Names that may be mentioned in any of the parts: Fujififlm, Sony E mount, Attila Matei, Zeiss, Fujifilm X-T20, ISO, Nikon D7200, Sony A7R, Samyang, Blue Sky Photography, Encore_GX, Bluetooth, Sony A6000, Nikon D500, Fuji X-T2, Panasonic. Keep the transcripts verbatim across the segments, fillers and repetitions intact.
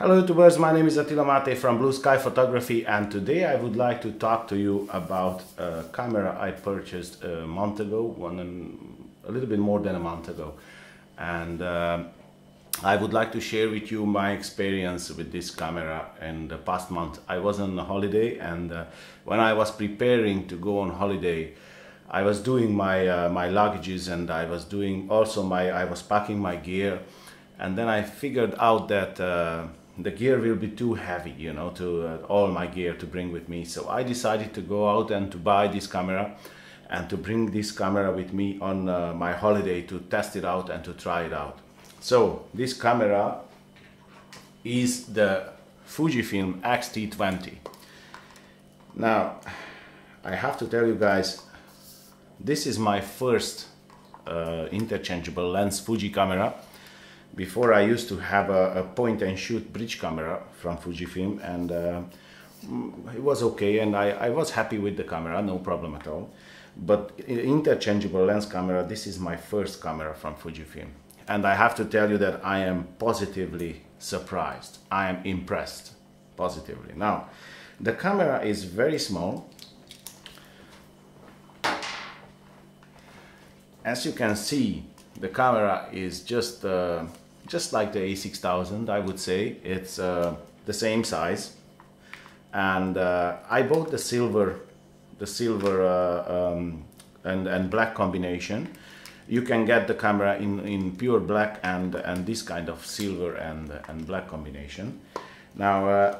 Hello YouTubers, my name is Attila Matei from Blue Sky Photography, and today I would like to talk to you about a camera I purchased a month ago, one and a little bit more than a month ago. And uh, I would like to share with you my experience with this camera in the past month. I was on a holiday, and uh, when I was preparing to go on holiday, I was doing my, uh, my luggages, and I was doing also my, I was packing my gear, and then I figured out that uh, the gear will be too heavy, you know, to uh, all my gear to bring with me. So I decided to go out and to buy this camera and to bring this camera with me on uh, my holiday to test it out and to try it out. So this camera is the Fujifilm X T twenty. Now, I have to tell you guys, this is my first uh, interchangeable lens Fuji camera. Before, I used to have a, a point-and-shoot bridge camera from Fujifilm, and uh, it was okay, and I, I was happy with the camera, no problem at all. But interchangeable lens camera, this is my first camera from Fujifilm. And I have to tell you that I am positively surprised. I am impressed, positively. Now, the camera is very small. As you can see, the camera is just uh, just like the A six thousand, I would say. It's uh, the same size, and uh, I bought the silver, the silver uh, um, and and black combination. You can get the camera in in pure black and and this kind of silver and and black combination. Now, uh,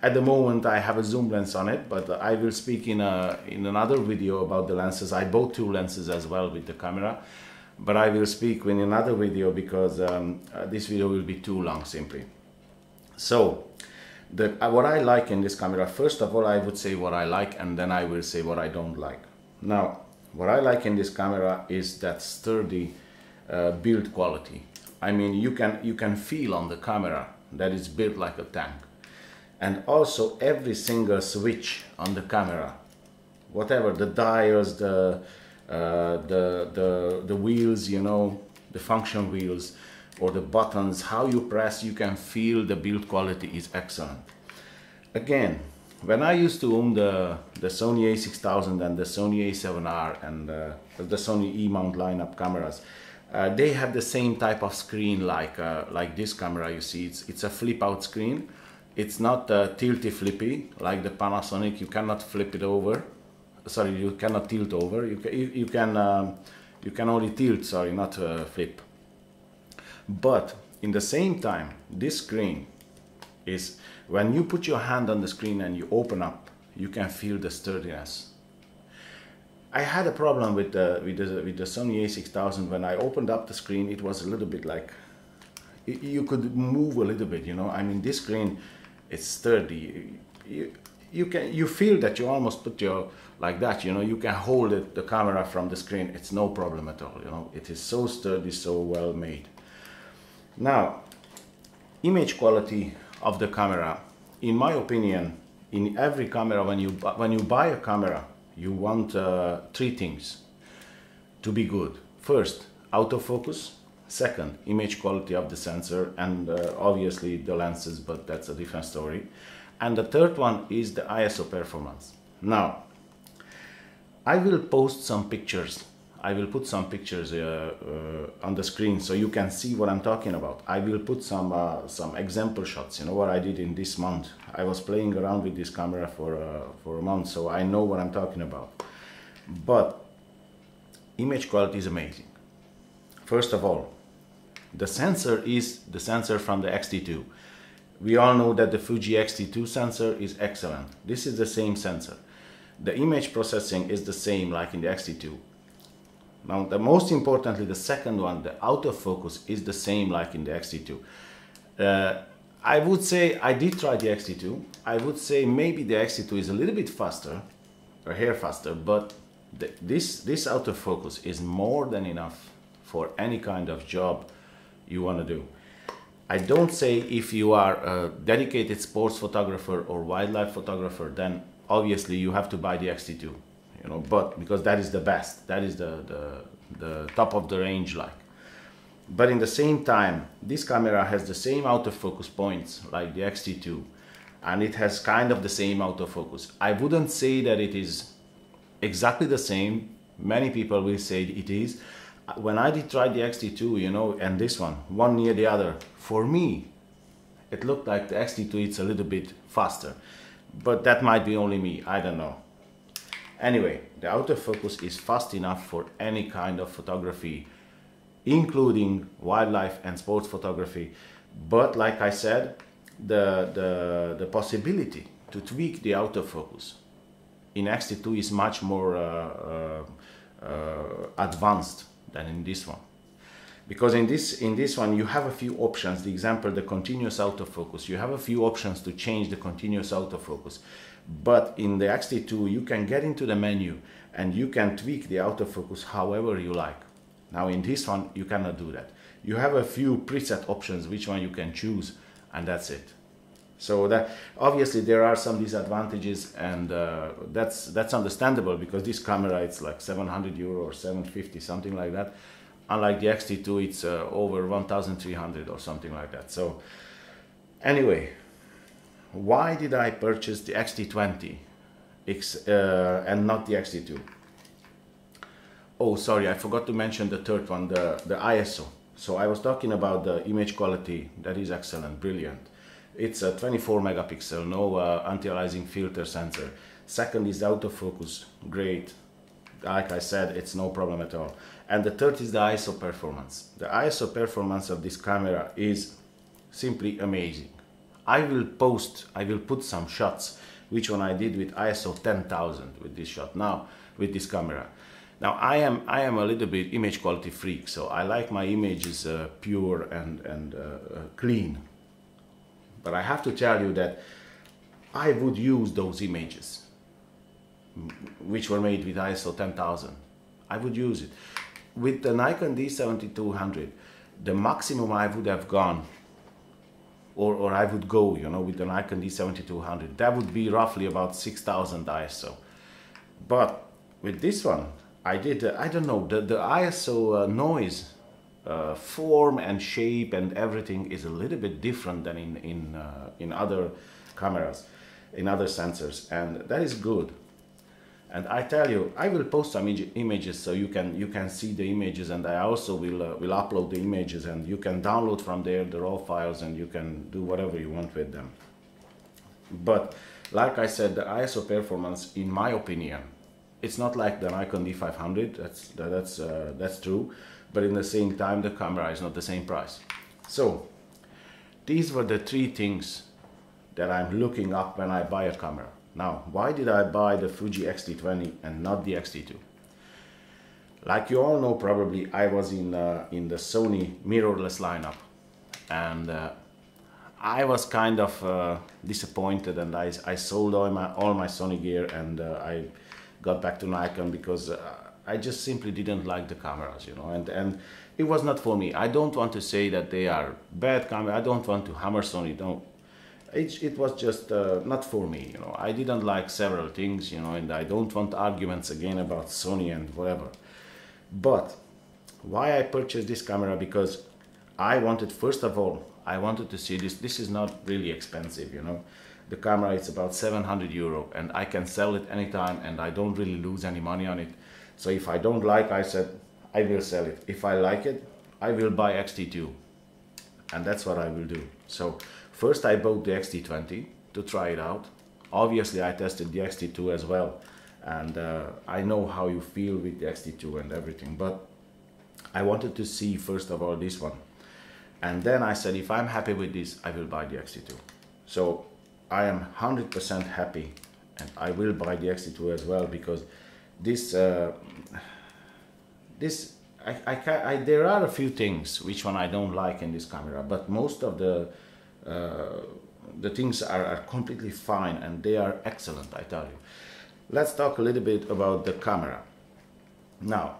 at the moment, I have a zoom lens on it, but I will speak in a in another video about the lenses. I bought two lenses as well with the camera, but I will speak in another video because um, uh, this video will be too long, simply. So, the, uh, what I like in this camera, first of all, I would say what I like, and then I will say what I don't like. Now, what I like in this camera is that sturdy uh, build quality. I mean, you can, you can feel on the camera that it's built like a tank. And also, every single switch on the camera, whatever, the dials, the... Uh, the the the wheels, you know, the function wheels or the buttons, how you press, you can feel the build quality is excellent. Again, when I used to own the the Sony A six thousand and the Sony A seven R and uh, the Sony E mount lineup cameras, uh, they had the same type of screen like uh, like this camera. You see, it's it's a flip out screen. It's not uh, tilty flippy like the Panasonic. You cannot flip it over. Sorry, you cannot tilt over. You can you, you can um, you can only tilt. Sorry, not uh, flip. But in the same time, this screen is, when you put your hand on the screen and you open up, you can feel the sturdiness. I had a problem with the with the, with the Sony A six thousand. When I opened up the screen, it was a little bit like you could move a little bit. You know, I mean, this screen, it's sturdy. You, You can you feel that you almost put your like that, you know, you can hold it, the camera from the screen, it's no problem at all, you know, it is so sturdy, so well made. Now, image quality of the camera, in my opinion, in every camera, when you when you buy a camera, you want uh, three things to be good. First, autofocus. Second, image quality of the sensor, and uh, obviously the lenses, but that's a different story. And the third one is the I S O performance. Now, I will post some pictures. I will put some pictures uh, uh, on the screen so you can see what I'm talking about. I will put some uh, some example shots. You know what I did in this month. I was playing around with this camera for uh, for a month, so I know what I'm talking about. But image quality is amazing. First of all, the sensor is the sensor from the X T two. We all know that the Fuji X T two sensor is excellent. This is the same sensor. The image processing is the same like in the X T two. Now, the most importantly, the second one, the autofocus, is the same like in the X T two. Uh, I would say, I did try the X T two. I would say maybe the X T two is a little bit faster, or hair faster, but the, this, this autofocus is more than enough for any kind of job you want to do. I don't say if you are a dedicated sports photographer or wildlife photographer, then obviously you have to buy the X T two, you know, but because that is the best, that is the, the, the top of the range like. But in the same time, this camera has the same autofocus points like the X T two, and it has kind of the same autofocus. I wouldn't say that it is exactly the same. Many people will say it is. When I did try the X T two, you know, and this one, one near the other, for me, it looked like the X T two is a little bit faster. But that might be only me, I don't know. Anyway, the autofocus is fast enough for any kind of photography, including wildlife and sports photography. But like I said, the, the, the possibility to tweak the autofocus in X T two is much more uh, uh, uh, advanced than in this one. Because in this, in this one you have a few options. The example, the continuous autofocus, you have a few options to change the continuous autofocus. But in the X T two you can get into the menu and you can tweak the autofocus however you like. Now in this one you cannot do that. You have a few preset options which one you can choose, and that's it. So that obviously there are some disadvantages, and uh, that's that's understandable, because this camera, it's like seven hundred euro or seven fifty, something like that. Unlike the X T two, it's uh, over one thousand three hundred or something like that. So anyway, why did I purchase the X T twenty X, uh, and not the X T two? Oh, sorry, I forgot to mention the third one, the, the I S O. So I was talking about the image quality. That is excellent, brilliant. It's a twenty-four megapixel, no uh, anti-aliasing filter sensor. Second is the autofocus, great. Like I said, it's no problem at all. And the third is the I S O performance. The I S O performance of this camera is simply amazing. I will post, I will put some shots, which one I did with I S O ten thousand with this shot now, with this camera. Now I am I am a little bit image quality freak, so I like my images uh, pure and, and uh, clean. But I have to tell you that I would use those images which were made with I S O ten thousand. I would use it. With the Nikon D seventy-two hundred, the maximum I would have gone, or, or I would go, you know, with the Nikon D seventy-two hundred, that would be roughly about six thousand I S O. But with this one, I did, uh, I don't know, the, the I S O uh, noise, uh, form and shape and everything is a little bit different than in, in, uh, in other cameras, in other sensors, and that is good. And I tell you, I will post some images so you can you can see the images, and I also will uh, will upload the images, and you can download from there the raw files, and you can do whatever you want with them. But like I said, the I S O performance, in my opinion, it's not like the Nikon D five hundred. That's that's uh, that's true, but in the same time, the camera is not the same price. So these were the three things that I'm looking up when I buy a camera. Now, why did I buy the Fuji X T twenty and not the X T two? Like you all know probably, I was in, uh, in the Sony mirrorless lineup, and uh, I was kind of uh, disappointed, and I, I sold all my, all my Sony gear, and uh, I got back to Nikon because uh, I just simply didn't like the cameras, you know, and, and it was not for me. I don't want to say that they are bad cameras, I don't want to hammer Sony, don't. It, it was just uh, not for me, you know. I didn't like several things, you know, and I don't want arguments again about Sony and whatever. But why I purchased this camera? Because I wanted, first of all, I wanted to see this. This is not really expensive, you know. The camera is about seven hundred euro, and I can sell it anytime, and I don't really lose any money on it. So if I don't like, I said, I will sell it. If I like it, I will buy X T two. And that's what I will do. So first I bought the X T twenty to try it out. Obviously I tested the X T two as well, and uh, I know how you feel with the X T two and everything, but I wanted to see first of all this one, and then I said if I'm happy with this, I will buy the X T two. So I am one hundred percent happy, and I will buy the X T two as well, because this uh, this I, I, I, there are a few things which one I don't like in this camera, but most of the uh, the things are, are completely fine, and they are excellent, I tell you. Let's talk a little bit about the camera. Now,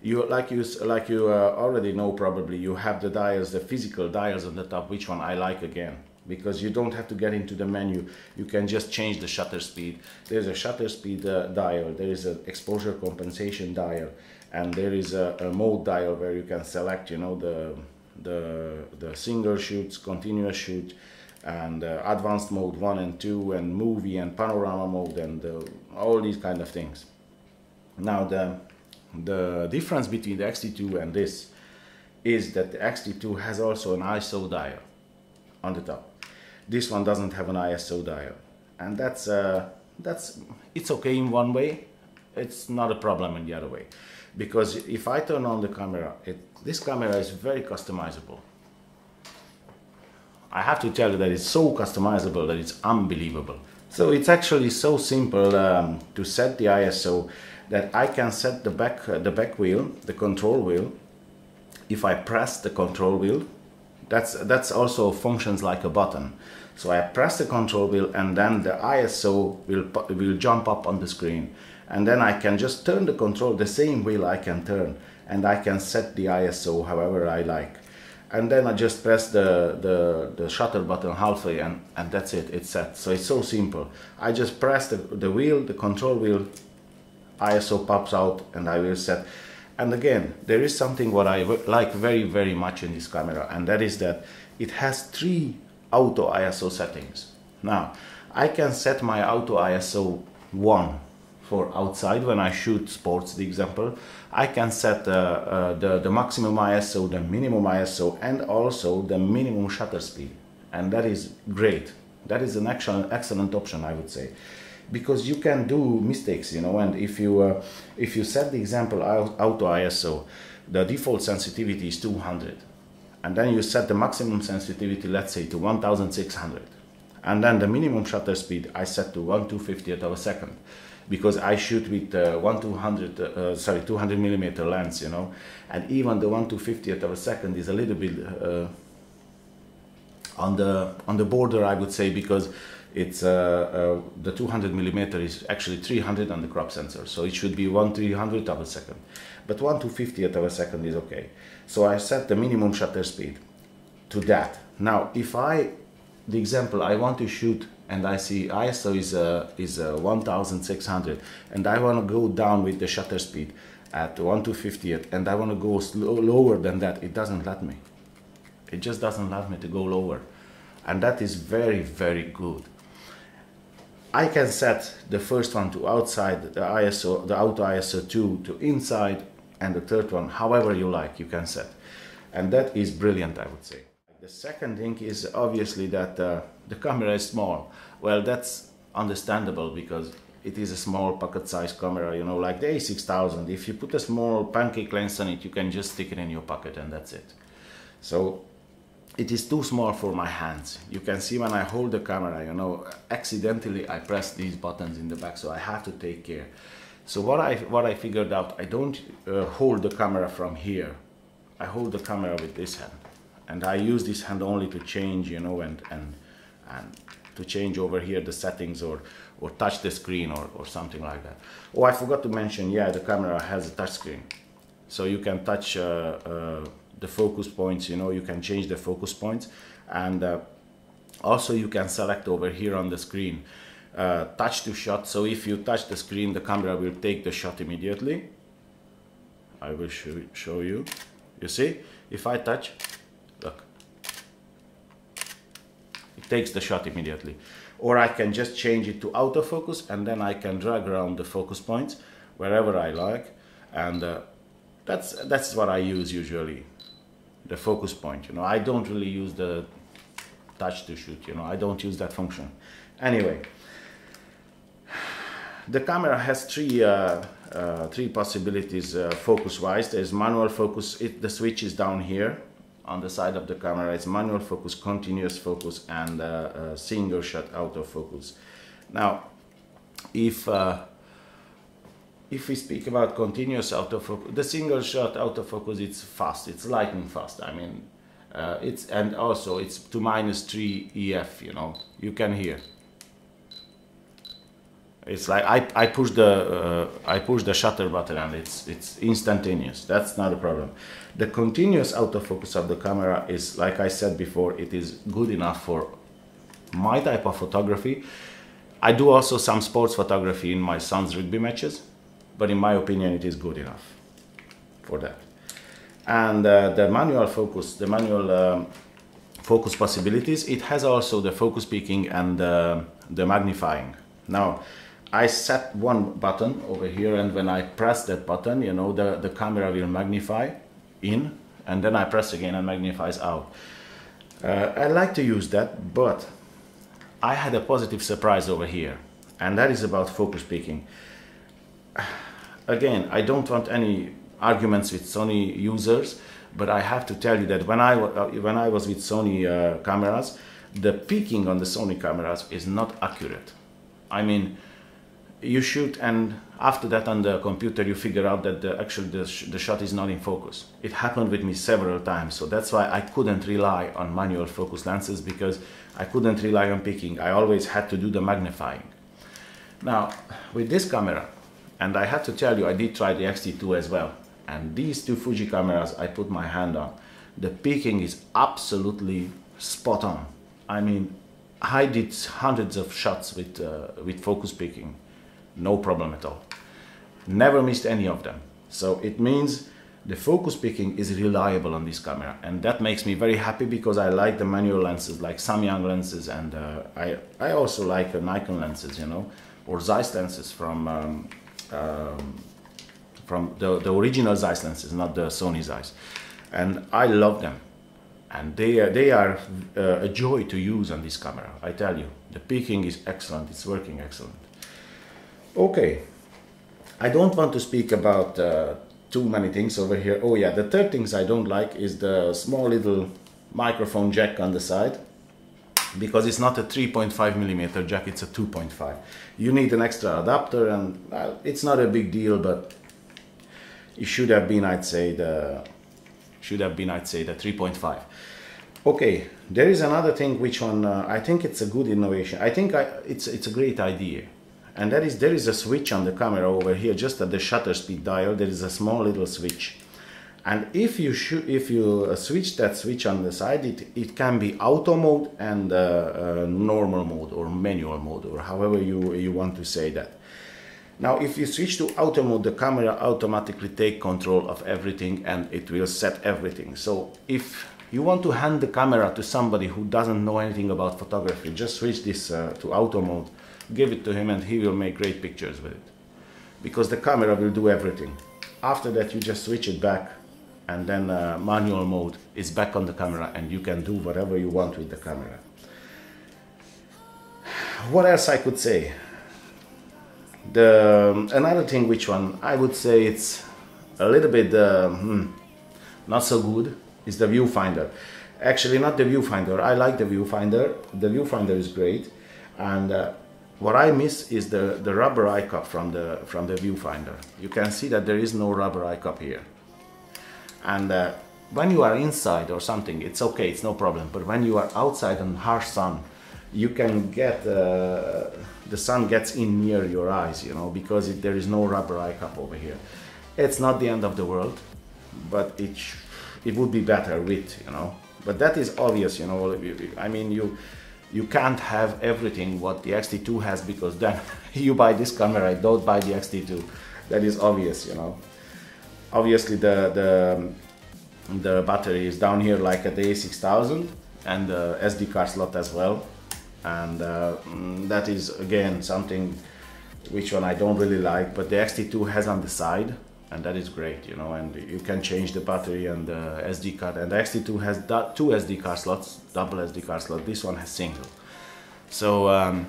you like you like you uh, already know probably, you have the dials, the physical dials on the top, which one I like again. because you don't have to get into the menu. You can just change the shutter speed. There's a shutter speed uh, dial, there is an exposure compensation dial, and there is a, a mode dial where you can select, you know, the, the, the single shoots, continuous shoot, and uh, advanced mode one and two, and movie and panorama mode, and uh, all these kind of things. Now the, the difference between the X T two and this is that the X T two has also an I S O dial on the top. This one doesn't have an I S O dial, and that's uh, that's it's okay in one way. It's not a problem in the other way, because if I turn on the camera, it, this camera is very customizable. I have to tell you that it's so customizable that it's unbelievable. So it's actually so simple um, to set the I S O that I can set the back uh, the back wheel, the control wheel. If I press the control wheel, that's that's also functions like a button. So I press the control wheel, and then the I S O will will jump up on the screen, and then I can just turn the control, the same wheel I can turn, and I can set the I S O however I like. And then I just press the, the, the shutter button halfway, and, and that's it, it's set. So it's so simple. I just press the, the wheel, the control wheel, I S O pops out, and I will set. And again, there is something what I like very, very much in this camera, and that is that it has three auto I S O settings. Now, I can set my auto I S O one for outside when I shoot sports, the example. I can set uh, uh, the, the maximum I S O, the minimum I S O, and also the minimum shutter speed. And that is great. That is an excellent, excellent option, I would say, because you can do mistakes, you know. And if you uh, if you set the example auto I S O, the default sensitivity is two hundred, and then you set the maximum sensitivity, let's say, to one thousand six hundred, and then the minimum shutter speed I set to one two fiftieth of a second. Because I shoot with uh, one two hundred, uh, sorry, two hundred millimeter lens, you know, and even the one two fiftieth of a second is a little bit uh, on the on the border, I would say, because it's uh, uh, the two hundred millimeter is actually three hundred on the crop sensor, so it should be one three hundredth of a second, but one two fiftieth of a second is okay. So I set the minimum shutter speed to that. Now, if I, the example, I want to shoot, and I see I S O is uh, is uh, one thousand six hundred, and I want to go down with the shutter speed at one two fiftieth, and I want to go slow, lower than that, it doesn't let me. It just doesn't let me to go lower, and that is very, very good. I can set the first one to outside, the I S O, the auto I S O two to inside, and the third one however you like, you can set, and that is brilliant, I would say. The second thing is obviously that uh, the camera is small. Well, that's understandable because it is a small pocket-sized camera, you know, like the A six thousand. If you put a small pancake lens on it, you can just stick it in your pocket and that's it. So it is too small for my hands. You can see when I hold the camera, you know, accidentally I press these buttons in the back, so I have to take care. So what I, what I figured out, I don't uh, hold the camera from here. I hold the camera with this hand. And I use this hand only to change, you know, and, and, and to change over here the settings, or, or touch the screen, or, or something like that. Oh, I forgot to mention, yeah, the camera has a touch screen. So you can touch uh, uh, the focus points, you know, you can change the focus points. And uh, also you can select over here on the screen, uh, touch to shot. So if you touch the screen, the camera will take the shot immediately. I will show you. You see, if I touch, look, it takes the shot immediately. Or I can just change it to autofocus, and then I can drag around the focus points wherever I like, and uh, that's that's what I use usually, the focus point, you know. I don't really use the touch to shoot, you know, I don't use that function. Anyway, the camera has three uh, uh, three possibilities uh, focus wise. There's manual focus, it, the switch is down here on the side of the camera. It's manual focus, continuous focus, and uh, uh, single shot autofocus. Now, if uh, if we speak about continuous autofocus, the single shot autofocus, it's fast, it's lightning fast. I mean, uh, it's, and also it's to minus three E F. You know, you can hear. It's like I I push the uh, I push the shutter button, and it's it's instantaneous. That's not a problem. The continuous autofocus of the camera is, like I said before, it is good enough for my type of photography. I do also some sports photography in my son's rugby matches, but in my opinion it is good enough for that. And uh, the manual focus, the manual um, focus possibilities, it has also the focus peaking and uh, the magnifying. Now, I set one button over here, and when I press that button, you know, the, the camera will magnify in, and then I press again and magnifies out. Uh, I like to use that, but I had a positive surprise over here, and that is about focus peaking. Again, I don't want any arguments with Sony users, but I have to tell you that when I, uh, when I was with Sony uh, cameras, the peaking on the Sony cameras is not accurate. I mean, you shoot and after that on the computer you figure out that the, actually the, sh the shot is not in focus. It happened with me several times, so that's why I couldn't rely on manual focus lenses, because I couldn't rely on peaking. I always had to do the magnifying. Now, with this camera, and I have to tell you, I did try the X T two as well, and these two Fuji cameras I put my hand on, the peaking is absolutely spot on. I mean, I did hundreds of shots with, uh, with focus peaking, no problem at all. Never missed any of them. So it means the focus peaking is reliable on this camera, and that makes me very happy, because I like the manual lenses like Samyang lenses, and uh, I, I also like uh, Nikon lenses, you know, or Zeiss lenses from, um, um, from the, the original Zeiss lenses, not the Sony Zeiss. And I love them. And they are, they are uh, a joy to use on this camera, I tell you. The peaking is excellent, it's working excellent. Okay, I don't want to speak about uh, too many things over here. Oh yeah, the third things I don't like is the small little microphone jack on the side, because it's not a three point five millimeter jack, it's a two point five. You need an extra adapter, and uh, it's not a big deal, but it should have been, I'd say, the should have been, I'd say, the three point five. Okay, there is another thing which one, uh, I think it's a good innovation. I think I, it's, it's a great idea. And that is, there is a switch on the camera over here, just at the shutter speed dial, there is a small little switch. And if you, if you switch that switch on the side, it, it can be auto mode and uh, uh, normal mode or manual mode, or however you, you want to say that. Now, if you switch to auto mode, the camera automatically takes control of everything and it will set everything. So if you want to hand the camera to somebody who doesn't know anything about photography, just switch this uh, to auto mode, give it to him, and he will make great pictures with it. Because the camera will do everything. After that, you just switch it back, and then uh, manual mode is back on the camera, and you can do whatever you want with the camera. What else I could say? The another thing, which one I would say it's a little bit uh, hmm, not so good, is the viewfinder. Actually, not the viewfinder. I like the viewfinder. The viewfinder is great, and uh, what I miss is the the rubber eye cup from the from the viewfinder. You can see that there is no rubber eye cup here, and uh, when you are inside or something, it's okay, it's no problem. But when you are outside in harsh sun, you can get uh, the sun gets in near your eyes, you know, because it, there is no rubber eye cup over here. It's not the end of the world, but it sh it would be better with, you know. But that is obvious, you know. I mean, you you can't have everything what the X T two has, because then you buy this camera, don't buy the X T two. That is obvious, you know. Obviously, the the the battery is down here, like at the A six thousand, and the S D card slot as well. And uh, that is again something which one I don't really like, but the X T two has on the side, and that is great, you know. And you can change the battery and the S D card, and the X T two has two S D card slots, double S D card slot, this one has single. So um,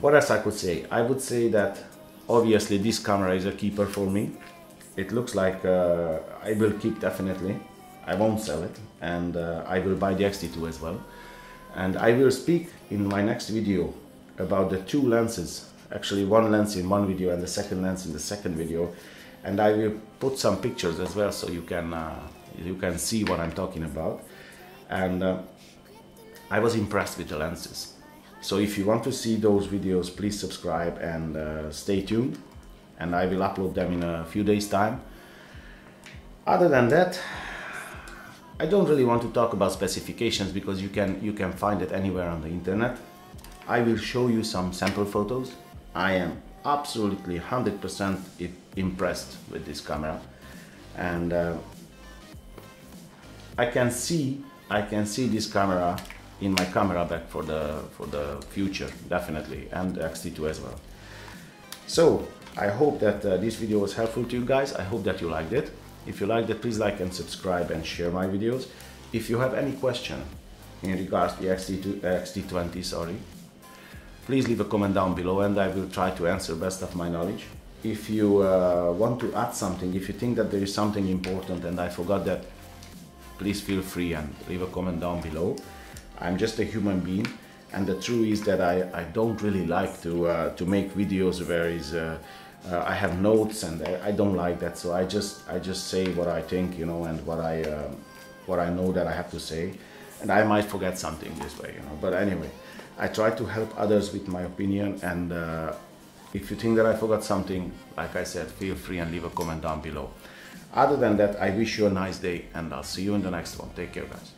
what else I could say? I would say that obviously this camera is a keeper for me. It looks like uh, I will keep definitely, I won't sell it, and uh, I will buy the X T two as well. And I will speak in my next video about the two lenses, actually one lens in one video and the second lens in the second video, and I will put some pictures as well, so you can uh, you can see what I'm talking about. And uh, I was impressed with the lenses, so if you want to see those videos, please subscribe and uh, stay tuned, and I will upload them in a few days time. Other than that, I don't really want to talk about specifications because you can, you can find it anywhere on the internet. I will show you some sample photos. I am absolutely one hundred percent impressed with this camera, and uh, I can see I can see this camera in my camera bag for the for the future, definitely, and the X T two as well. So I hope that uh, this video was helpful to you guys. I hope that you liked it. If you liked it, please like and subscribe and share my videos. If you have any question in regards to the X T two, uh, X T twenty, sorry, please leave a comment down below and I will try to answer best of my knowledge. If you uh, want to add something, if you think that there is something important and I forgot that, please feel free and leave a comment down below. I'm just a human being, and the truth is that I, I don't really like to uh, to make videos where is uh, uh, I have notes, and I, I don't like that. So I just I just say what I think, you know, and what I uh, what I know that I have to say, and I might forget something this way, you know. But anyway, I try to help others with my opinion, and uh, if you think that I forgot something, like I said, feel free and leave a comment down below. Other than that, I wish you a nice day, and I'll see you in the next one. Take care, guys.